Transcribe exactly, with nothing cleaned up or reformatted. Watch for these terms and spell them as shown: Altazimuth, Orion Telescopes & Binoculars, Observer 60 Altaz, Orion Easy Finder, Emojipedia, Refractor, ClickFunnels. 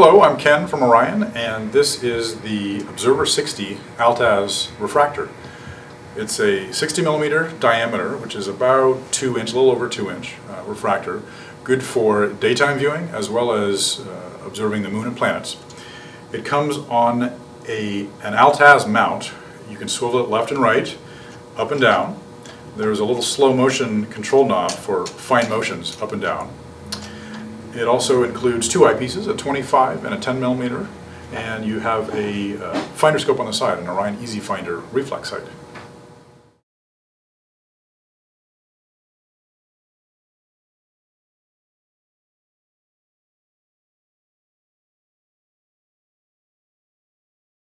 Hello, I'm Ken from Orion, and this is the Observer sixty Altaz refractor. It's a sixty millimeter diameter, which is about two inch, a little over two inch uh, refractor, good for daytime viewing as well as uh, observing the moon and planets. It comes on a an Altaz mount. You can swivel it left and right, up and down. There's a little slow motion control knob for fine motions up and down. It also includes two eyepieces, a twenty-five and a ten millimeter, and you have a uh, finder scope on the side, an Orion Easy Finder reflex sight.